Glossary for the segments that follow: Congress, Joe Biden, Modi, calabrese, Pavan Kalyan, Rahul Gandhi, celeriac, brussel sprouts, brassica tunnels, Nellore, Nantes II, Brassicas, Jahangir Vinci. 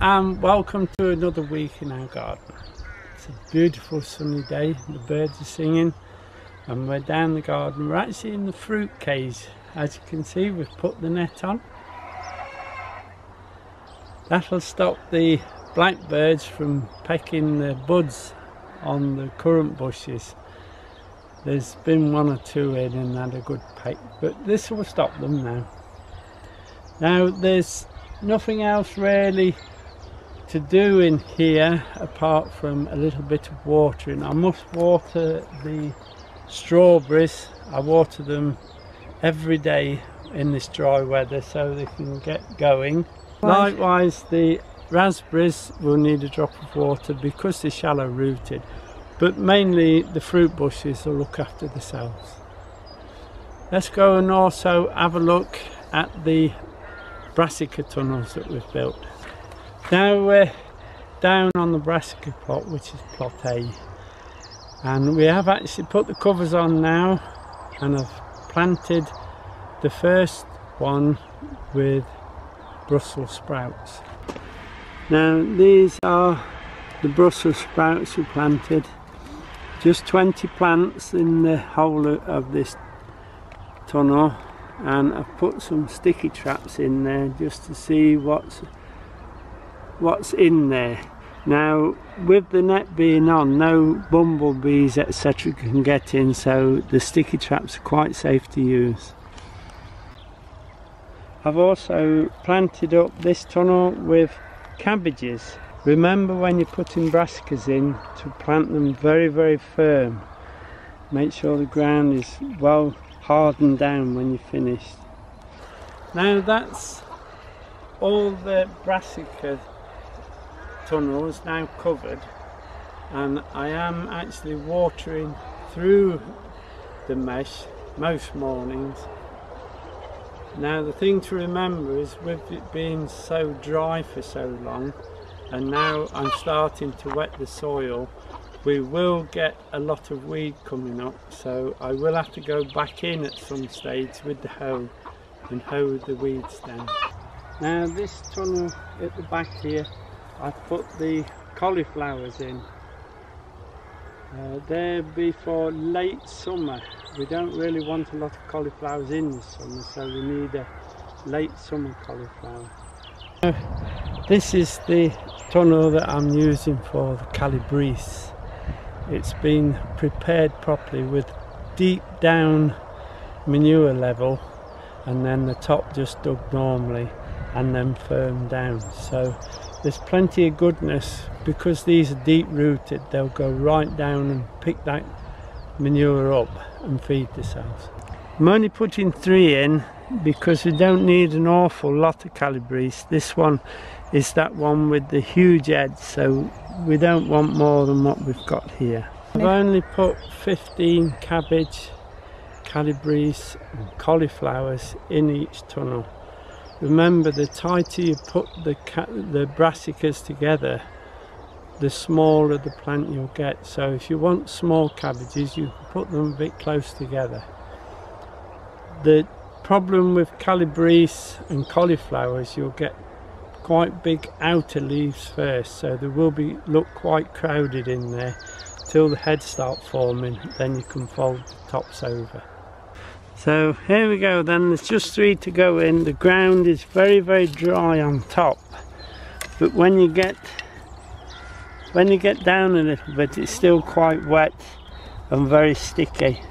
and welcome to another week in our garden. It's a beautiful sunny day, the birds are singing and we're down the garden. We're actually in the fruit cage. As you can see, we've put the net on. That'll stop the blackbirds from pecking the buds on the currant bushes. There's been one or two in and had a good peck, but this will stop them now. Now there's nothing else really to do in here apart from a little bit of watering. I must water the strawberries. I water them every day in this dry weather so they can get going. Likewise, the raspberries will need a drop of water because they're shallow rooted, but mainly the fruit bushes will look after themselves. Let's go and also have a look at the brassica tunnels that we've built. Now we're down on the brassica plot, which is plot A, and we have actually put the covers on now, and I've planted the first one with Brussels sprouts. Now these are the Brussels sprouts we planted, just 20 plants in the whole of this tunnel. And I've put some sticky traps in there just to see what's in there. Now with the net being on, no bumblebees etc. can get in, so the sticky traps are quite safe to use. I've also planted up this tunnel with cabbages. Remember when you're putting brassicas in to plant them very, very firm. Make sure the ground is well hardened down when you're finished. Now that's all the brassica tunnels now covered, and I am actually watering through the mesh most mornings. Now the thing to remember is, with it being so dry for so long, and now I'm starting to wet the soil, we will get a lot of weed coming up, so I will have to go back in at some stage with the hoe and hoe the weeds down. Now this tunnel at the back here, I've put the cauliflowers in. They'll be for late summer. We don't really want a lot of cauliflowers in the summer, so we need a late summer cauliflower. This is the tunnel that I'm using for the calabrese. It's been prepared properly with deep down manure level, and then the top just dug normally and then firm down. So there's plenty of goodness. Because these are deep rooted, they'll go right down and pick that manure up and feed themselves. I'm only putting 3 in because we don't need an awful lot of calabrese. This one is that one with the huge head, so we don't want more than what we've got here. I've only put 15 cabbage, calabrese and cauliflowers in each tunnel. Remember, the tighter you put the brassicas together, the smaller the plant you'll get. So if you want small cabbages, you can put them a bit close together. The problem with calabrese and cauliflowers, you'll get quite big outer leaves first, so they will look quite crowded in there till the heads start forming, then you can fold the tops over. So here we go then, there's just 3 to go in. The ground is very, very dry on top, but when you get down a little bit, it's still quite wet and very sticky.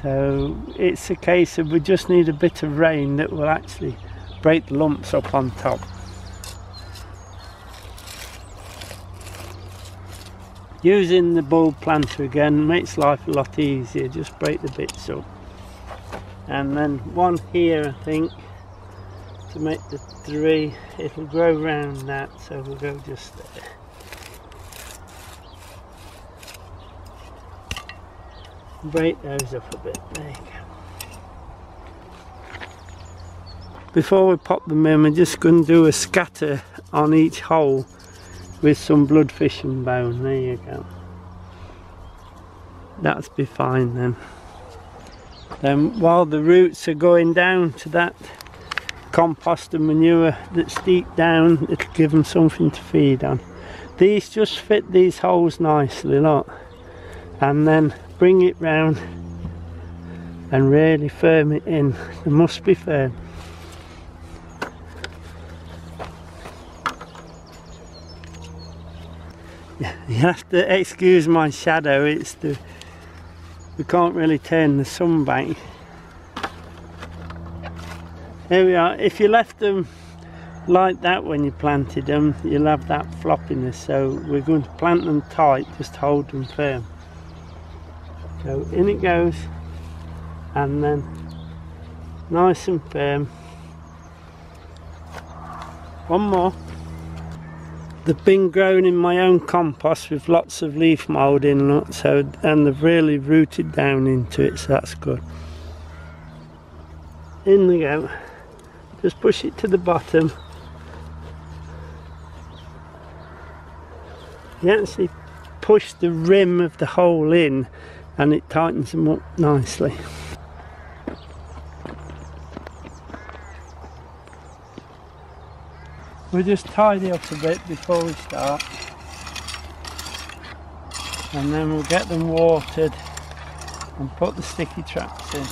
So it's a case of we just need a bit of rain that will actually break the lumps up on top. Using the bulb planter again makes life a lot easier, just break the bits up. And then one here, I think, to make the 3, it'll grow round that, so we'll go just there. Break those up a bit, there you go. Before we pop them in, we're just going to do a scatter on each hole with some blood fish and bone. There you go. That's be fine then. Then while the roots are going down to that compost and manure that's deep down, it'll give them something to feed on. These just fit these holes nicely, look, and then bring it round and really firm it in. They must be firm. You have to excuse my shadow, it's the, we can't really turn the sun back. Here we are. If you left them like that when you planted them, you'll have that floppiness, so we're going to plant them tight, just hold them firm. So in it goes, and then nice and firm. One more. They've been grown in my own compost with lots of leaf mould in, look, so, and they've really rooted down into it, so that's good. In they go. Just push it to the bottom. You actually push the rim of the hole in and it tightens them up nicely. We'll just tidy up a bit before we start, and then we'll get them watered and put the sticky traps in.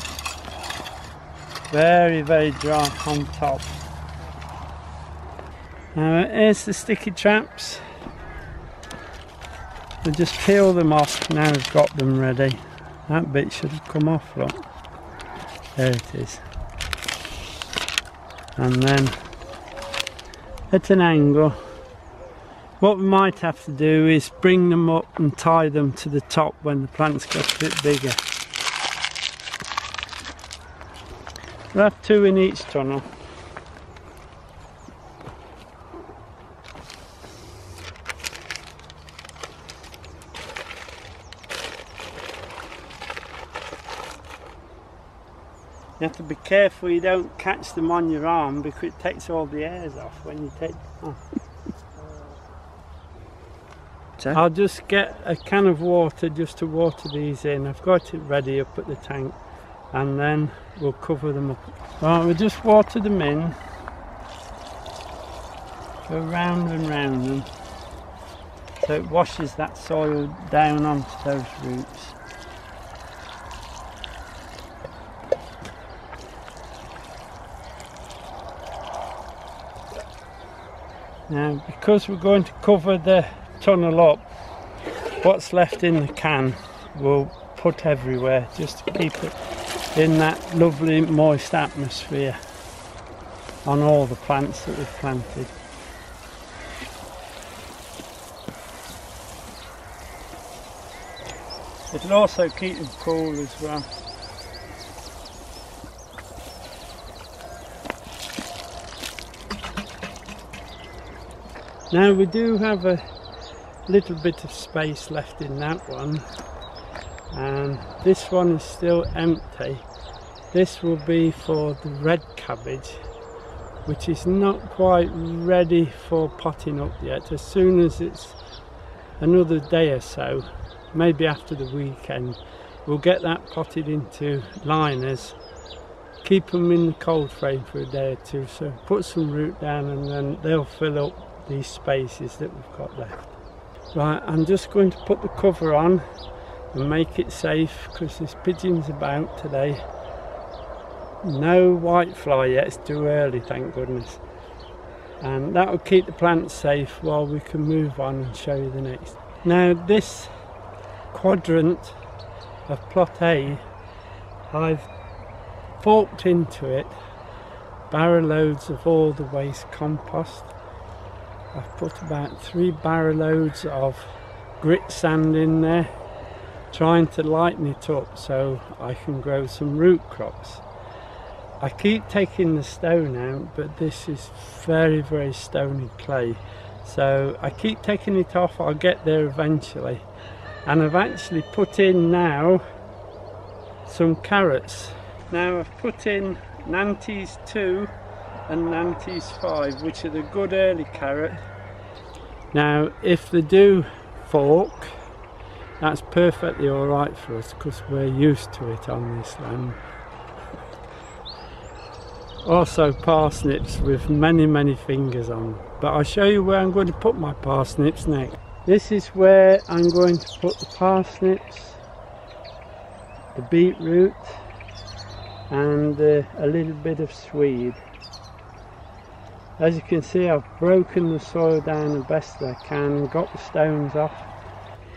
Very, very dry on top. Now here's the sticky traps. We'll just peel them off, now we've got them ready. That bit should have come off, look. There it is. And then at an angle. What we might have to do is bring them up and tie them to the top when the plant's got a bit bigger. We'll have two in each tunnel. You have to be careful you don't catch them on your arm, because it takes all the hairs off when you take them off. So? I'll just get a can of water just to water these in. I've got it ready up at the tank, and then we'll cover them up. Right, we'll just water them in. Go round and round them, so it washes that soil down onto those roots. Now, because we're going to cover the tunnel up, what's left in the can we'll put everywhere, just to keep it in that lovely moist atmosphere on all the plants that we've planted. It'll also keep them cool as well. Now we do have a little bit of space left in that one, and this one is still empty. This will be for the red cabbage, which is not quite ready for potting up yet. As soon as it's another day or so, maybe after the weekend, we'll get that potted into liners, keep them in the cold frame for a day or two, so put some root down and then they'll fill up these spaces that we've got left. Right, I'm just going to put the cover on and make it safe, because there's pigeons about today. No whitefly yet, it's too early, thank goodness. And that will keep the plants safe while we can move on and show you the next. Now this quadrant of plot A, I've forked into it barrow loads of all the waste compost. I've put about 3 barrow loads of grit sand in there, trying to lighten it up so I can grow some root crops. I keep taking the stone out, but this is very, very stony clay, so I keep taking it off. I'll get there eventually. And I've actually put in now some carrots. Now I've put in Nantes II and Nantes 5, which are the good early carrot. Now if they do fork, that's perfectly alright for us, because we're used to it on this land. Also parsnips with many fingers on them. But I'll show you where I'm going to put my parsnips next. This is where I'm going to put the parsnips, the beetroot and a little bit of swede. As you can see, I've broken the soil down the best I can, got the stones off.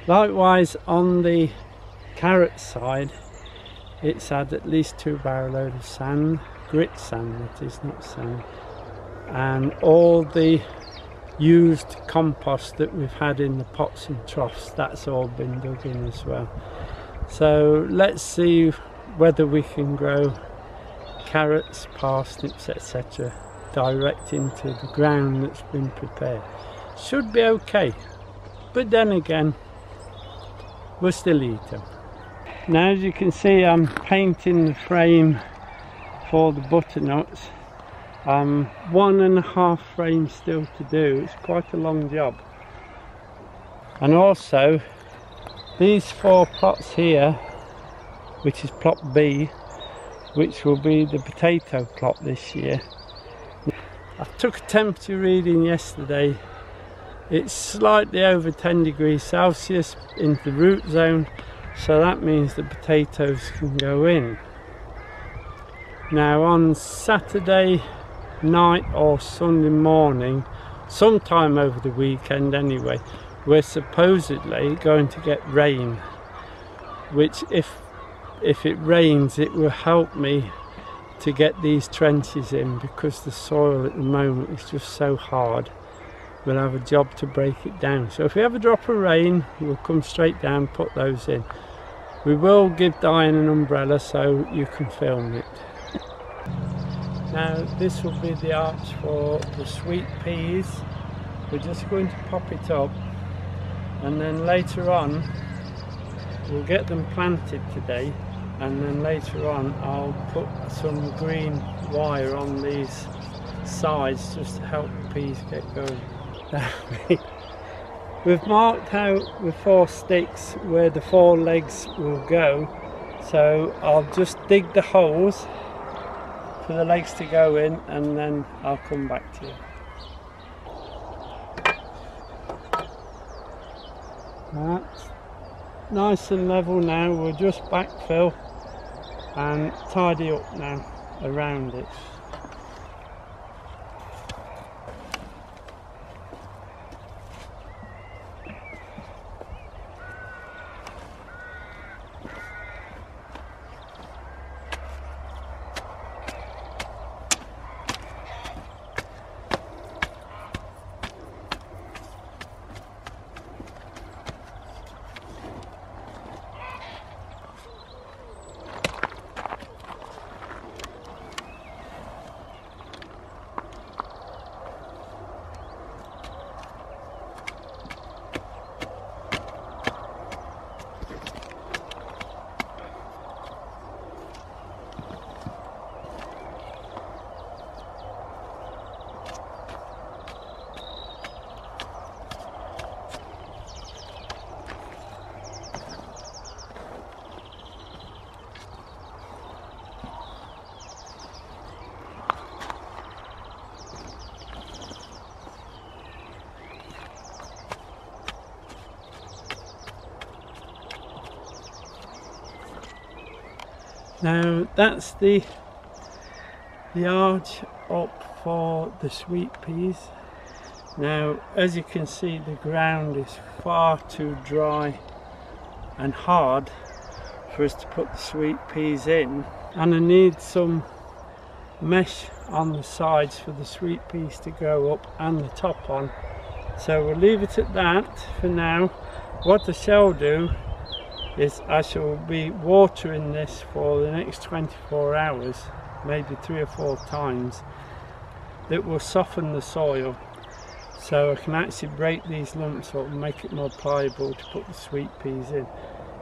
Likewise, on the carrot side, it's had at least 2 barrel loads of sand, grit sand that is, not sand, and all the used compost that we've had in the pots and troughs, that's all been dug in as well. So let's see whether we can grow carrots, parsnips, etc. direct into the ground that's been prepared. Should be okay, but then again we'll still eat them. Now, as you can see, I'm painting the frame for the butternuts. One and a half frames still to do. It's quite a long job. And also these 4 plots here, which is plot B, which will be the potato plot this year. I took a temperature reading yesterday. It's slightly over 10 degrees Celsius in the root zone, so that means the potatoes can go in. Now on Saturday night or Sunday morning, sometime over the weekend anyway, we're supposedly going to get rain, which if it rains it will help me to get these trenches in, because the soil at the moment is just so hard. We'll have a job to break it down. So if we have a drop of rain, we'll come straight down, put those in. We will give Diane an umbrella so you can film it. Now this will be the arch for the sweet peas. We're just going to pop it up, and then later on we'll get them planted today, and then later on I'll put some green wire on these sides just to help the peas get going. We've marked out with 4 sticks where the 4 legs will go, so I'll just dig the holes for the legs to go in, and then I'll come back to you. That's nice and level now. We'll just backfill and tidy up now around it. Now that's the arch up for the sweet peas. Now as you can see, the ground is far too dry and hard for us to put the sweet peas in, and I need some mesh on the sides for the sweet peas to grow up and the top on. So we'll leave it at that for now. What I shall do is I shall be watering this for the next 24 hours, maybe 3 or 4 times. That will soften the soil, so I can actually break these lumps up and make it more pliable to put the sweet peas in.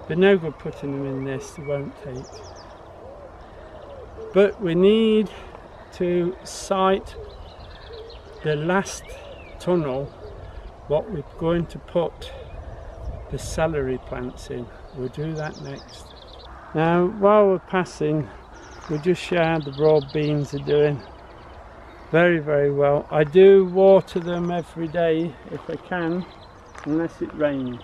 But no good putting them in this, it won't take. But we need to site the last tunnel, what we're going to put the celery plants in. We'll do that next. Now while we're passing, we'll just show how the broad beans are doing. very, very well. I do water them every day if I can, unless it rains.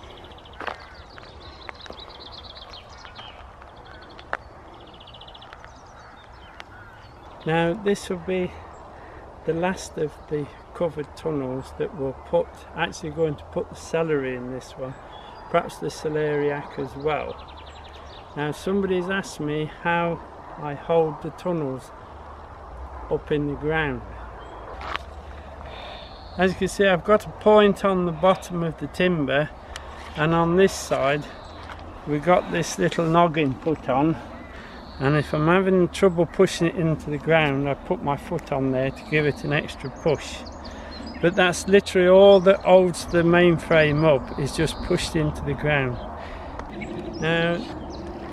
Now this will be the last of the covered tunnels that we'll put, actually going to put the celery in this one, perhaps the celeriac as well. Now somebody's asked me how I hold the tunnels up in the ground. As you can see, I've got a point on the bottom of the timber, and on this side we got this little noggin put on, and if I'm having trouble pushing it into the ground, I put my foot on there to give it an extra push. But that's literally all that holds the main frame up, is just pushed into the ground. Now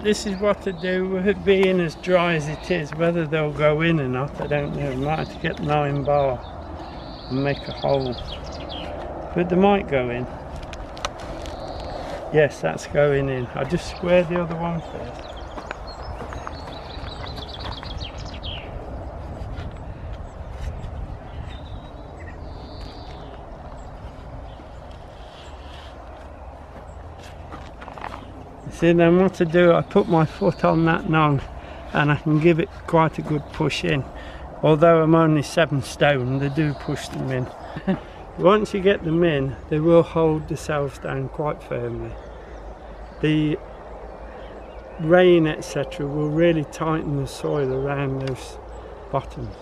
this is what I do with it being as dry as it is. Whether they'll go in or not, I don't know. I might have to get 9 bar and make a hole, but they might go in. Yes, that's going in. I'll just square the other one first. See, then what I do, I put my foot on that knob and I can give it quite a good push in. Although I'm only 7 stone, they do push them in. Once you get them in, they will hold themselves down quite firmly. The rain, etc., will really tighten the soil around those bottoms.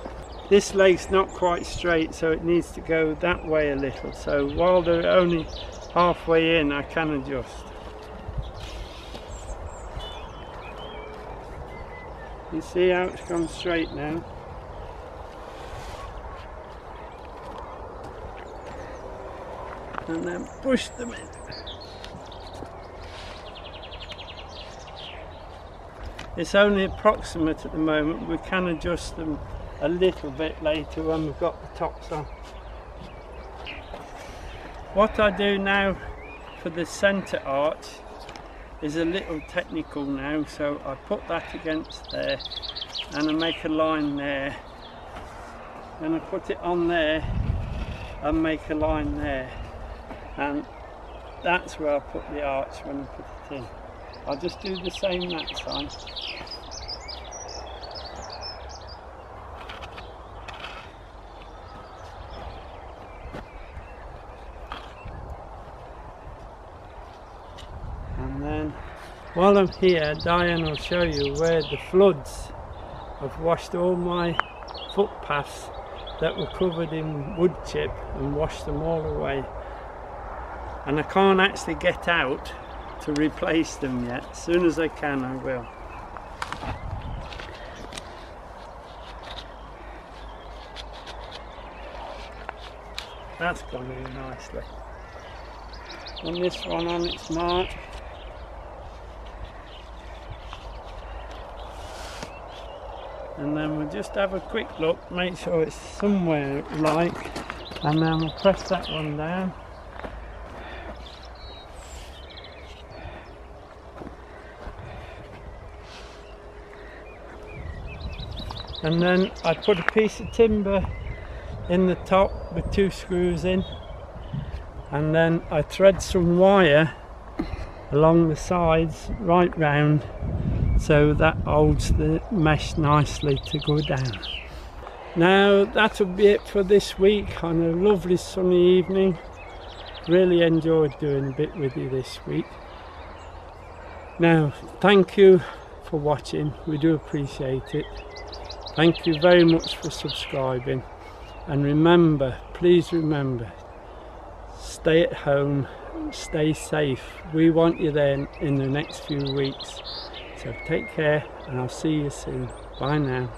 This lake's not quite straight, so it needs to go that way a little. So while they're only halfway in, I can adjust. You see how it's gone straight now? And then push them in. It's only approximate at the moment. We can adjust them a little bit later when we've got the tops on. What I do now for the centre arch is a little technical now, so I put that against there and I make a line there, and I put it on there and make a line there, and that's where I put the arch when I put it in. I'll just do the same that side. While I'm here, Diane will show you where the floods have washed all my footpaths that were covered in wood chip and washed them all away. And I can't actually get out to replace them yet. As soon as I can, I will. That's gone in nicely. And this one on its mark. And then we'll just have a quick look, make sure it's somewhere like, and then we'll press that one down. And then I put a piece of timber in the top with 2 screws in, and then I thread some wire along the sides right round, so that holds the mesh nicely to go down. Now that'll be it for this week on a lovely sunny evening. Really enjoyed doing a bit with you this week. Now thank you for watching, we do appreciate it. Thank you very much for subscribing, and remember, please remember, stay at home, stay safe. We want you there in the next few weeks. So take care, and I'll see you soon. Bye now.